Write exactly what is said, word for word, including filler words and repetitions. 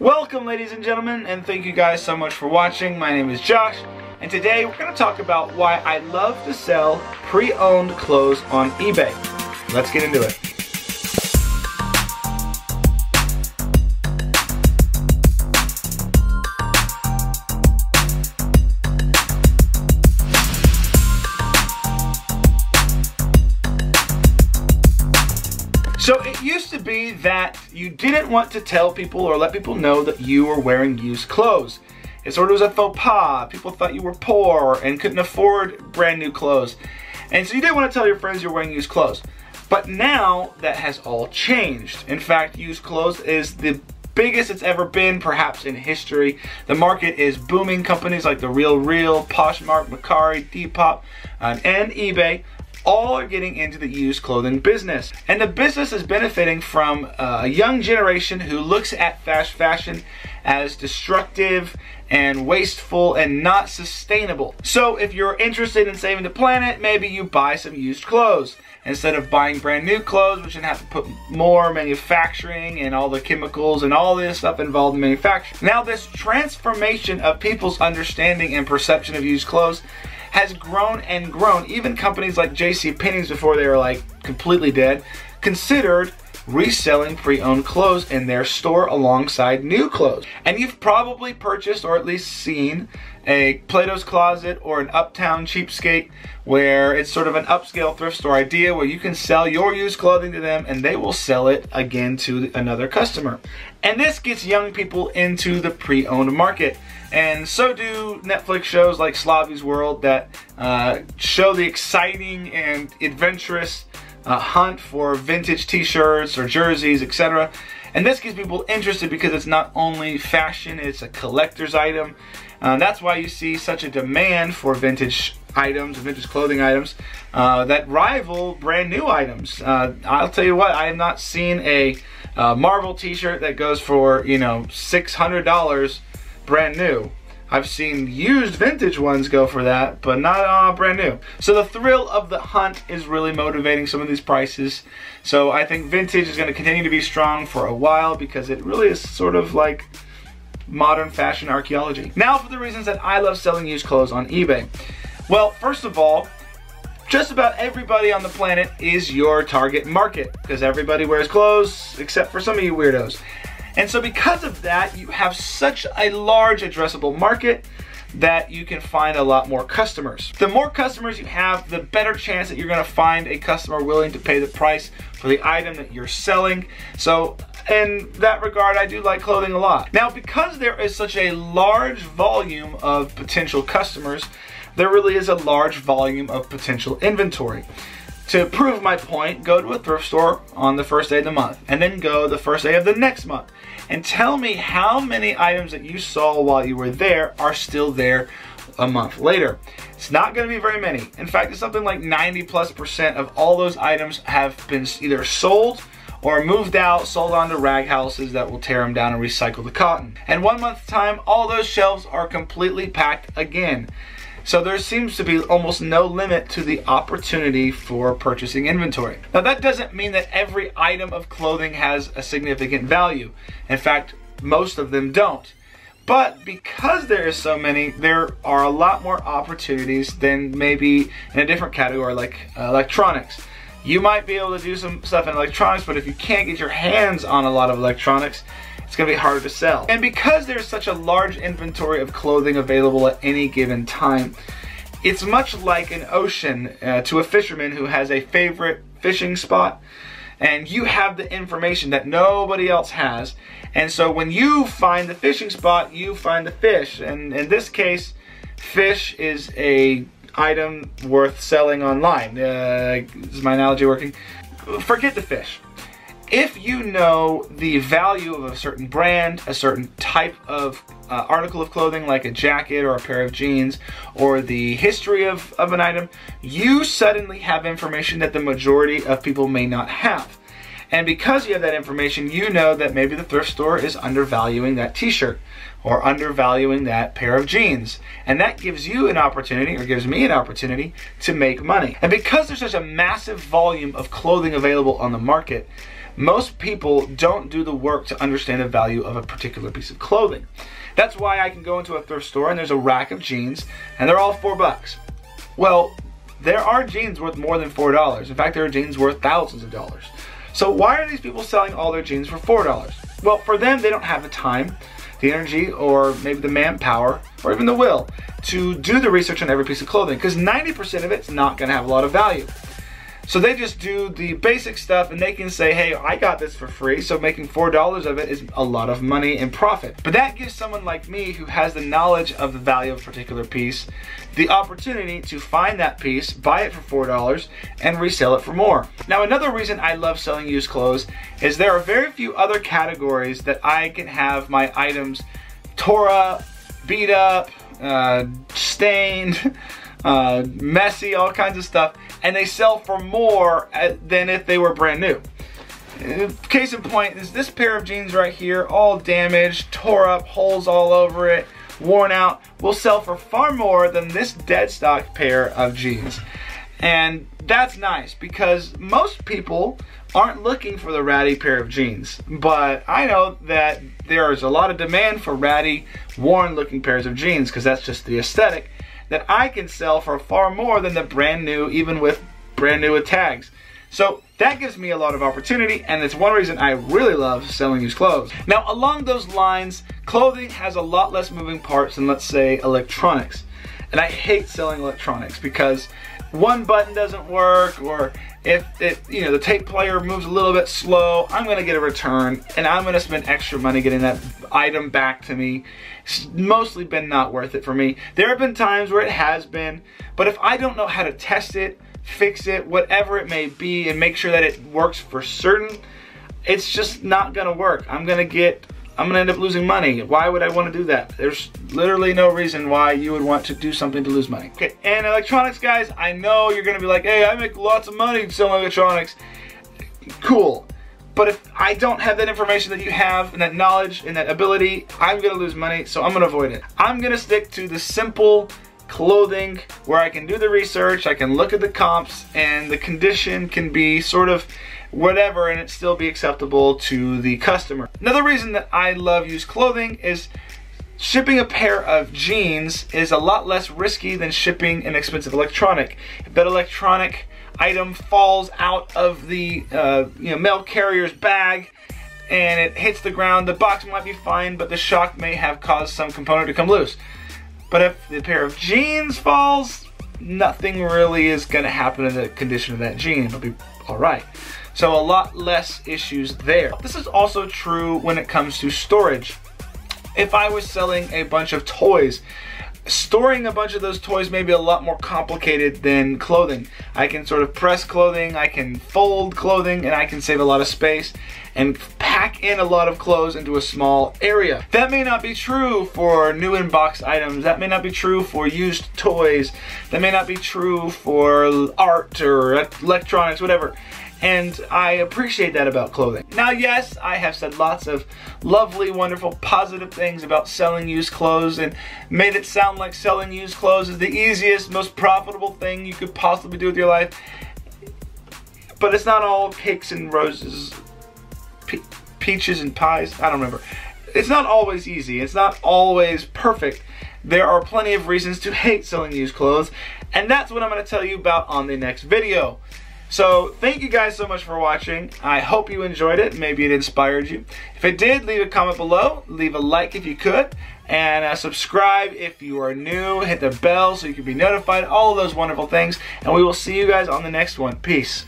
Welcome, ladies and gentlemen, and thank you guys so much for watching. My name is Josh, and today we're going to talk about why I love to sell pre-owned clothes on eBay. Let's get into it. So it used to be that you didn't want to tell people or let people know that you were wearing used clothes. It sort of was a faux pas. People thought you were poor and couldn't afford brand new clothes. And so you didn't want to tell your friends you're wearing used clothes. But now that has all changed. In fact, used clothes is the biggest it's ever been, perhaps in history. The market is booming. Companies like The Real Real, Poshmark, Mercari, Depop, and eBay all are getting into the used clothing business. And the business is benefiting from a young generation who looks at fast fashion as destructive and wasteful and not sustainable. So if you're interested in saving the planet, maybe you buy some used clothes instead of buying brand new clothes, which you have to put more manufacturing and all the chemicals and all this stuff involved in manufacturing. Now this transformation of people's understanding and perception of used clothes has grown and grown. Even companies like J C Penney's, before they were like completely dead, considered reselling pre-owned clothes in their store alongside new clothes. And you've probably purchased or at least seen a Plato's Closet or an Uptown Cheapskate, where it's sort of an upscale thrift store idea where you can sell your used clothing to them and they will sell it again to another customer. And this gets young people into the pre-owned market. And so do Netflix shows like Slavi's World that uh, show the exciting and adventurous Uh, hunt for vintage t-shirts or jerseys, et cetera. And this gets people interested because it's not only fashion, it's a collector's item. Uh, that's why you see such a demand for vintage items, vintage clothing items uh, that rival brand new items. Uh, I'll tell you what, I have not seen a uh, Marvel t-shirt that goes for, you know, six hundred dollars brand new. I've seen used vintage ones go for that, but not uh, brand new. So the thrill of the hunt is really motivating some of these prices. So I think vintage is going to continue to be strong for a while because it really is sort of like modern fashion archaeology. Now for the reasons that I love selling used clothes on eBay. Well, first of all, just about everybody on the planet is your target market because everybody wears clothes except for some of you weirdos. And so because of that, you have such a large addressable market that you can find a lot more customers. The more customers you have, the better chance that you're going to find a customer willing to pay the price for the item that you're selling. So in that regard, I do like clothing a lot. Now, because there is such a large volume of potential customers, there really is a large volume of potential inventory. To prove my point, go to a thrift store on the first day of the month and then go the first day of the next month and tell me how many items that you saw while you were there are still there a month later. It's not going to be very many. In fact, it's something like ninety plus percent of all those items have been either sold or moved out, sold on to rag houses that will tear them down and recycle the cotton. And one month's time, all those shelves are completely packed again. So there seems to be almost no limit to the opportunity for purchasing inventory. Now that doesn't mean that every item of clothing has a significant value. In fact, most of them don't. But because there is so many, there are a lot more opportunities than maybe in a different category like uh, electronics. You might be able to do some stuff in electronics, but if you can't get your hands on a lot of electronics, it's going to be harder to sell. And because there's such a large inventory of clothing available at any given time, it's much like an ocean uh, to a fisherman who has a favorite fishing spot, and you have the information that nobody else has. And so when you find the fishing spot, you find the fish. And in this case, fish is a item worth selling online. Uh, is my analogy working? Forget the fish. If you know the value of a certain brand, a certain type of uh, article of clothing like a jacket or a pair of jeans, or the history of, of an item, you suddenly have information that the majority of people may not have. And because you have that information, you know that maybe the thrift store is undervaluing that t-shirt or undervaluing that pair of jeans. And that gives you an opportunity, or gives me an opportunity, to make money. And because there's such a massive volume of clothing available on the market, most people don't do the work to understand the value of a particular piece of clothing. That's why I can go into a thrift store and there's a rack of jeans and they're all four bucks. Well, there are jeans worth more than four dollars. In fact, there are jeans worth thousands of dollars. So why are these people selling all their jeans for four dollars? Well, for them, they don't have the time, the energy, or maybe the manpower, or even the will to do the research on every piece of clothing, because ninety percent of it's not gonna have a lot of value. So they just do the basic stuff and they can say, hey, I got this for free, so making four dollars of it is a lot of money and profit. But that gives someone like me who has the knowledge of the value of a particular piece the opportunity to find that piece, buy it for four dollars, and resell it for more. Now, another reason I love selling used clothes is there are very few other categories that I can have my items tore up, beat up, uh, stained, uh, messy, all kinds of stuff, and they sell for more than if they were brand new. Case in point is this pair of jeans right here, all damaged, tore up, holes all over it, worn out, will sell for far more than this dead stock pair of jeans. And that's nice because most people aren't looking for the ratty pair of jeans, but I know that there is a lot of demand for ratty, worn looking pairs of jeans because that's just the aesthetic that I can sell for far more than the brand new, even with brand new with tags. So that gives me a lot of opportunity, and it's one reason I really love selling used clothes. Now, along those lines, clothing has a lot less moving parts than, let's say, electronics. And I hate selling electronics because one button doesn't work, or if it, you know, the tape player moves a little bit slow, I'm gonna get a return and I'm gonna spend extra money getting that item back to me. It's mostly been not worth it for me. There have been times where it has been, but if I don't know how to test it, fix it, whatever it may be, and make sure that it works for certain, it's just not gonna work. I'm gonna get, I'm gonna end up losing money. Why would I wanna do that? There's literally no reason why you would want to do something to lose money. Okay, and electronics, guys, I know you're gonna be like, hey, I make lots of money selling electronics. Cool. But if I don't have that information that you have, and that knowledge, and that ability, I'm gonna lose money, so I'm gonna avoid it. I'm gonna stick to the simple clothing where I can do the research, I can look at the comps, and the condition can be sort of whatever and it still be acceptable to the customer. Another reason that I love used clothing is shipping a pair of jeans is a lot less risky than shipping an expensive electronic. If that electronic item falls out of the uh, you know, mail carrier's bag and it hits the ground, the box might be fine, but the shock may have caused some component to come loose. But if the pair of jeans falls, nothing really is gonna happen to the condition of that jean. It'll be all right. So a lot less issues there. This is also true when it comes to storage. If I was selling a bunch of toys, storing a bunch of those toys may be a lot more complicated than clothing. I can sort of press clothing, I can fold clothing, and I can save a lot of space and pack in a lot of clothes into a small area. That may not be true for new in-box items, that may not be true for used toys, that may not be true for art or electronics, whatever. And I appreciate that about clothing. Now, yes, I have said lots of lovely, wonderful, positive things about selling used clothes and made it sound like selling used clothes is the easiest, most profitable thing you could possibly do with your life. But it's not all cakes and roses, pe peaches and pies, I don't remember. It's not always easy, it's not always perfect. There are plenty of reasons to hate selling used clothes, and that's what I'm gonna tell you about on the next video. So thank you guys so much for watching. I hope you enjoyed it. Maybe it inspired you. If it did, leave a comment below. Leave a like if you could. And uh, subscribe if you are new. Hit the bell so you can be notified. All of those wonderful things. And we will see you guys on the next one. Peace.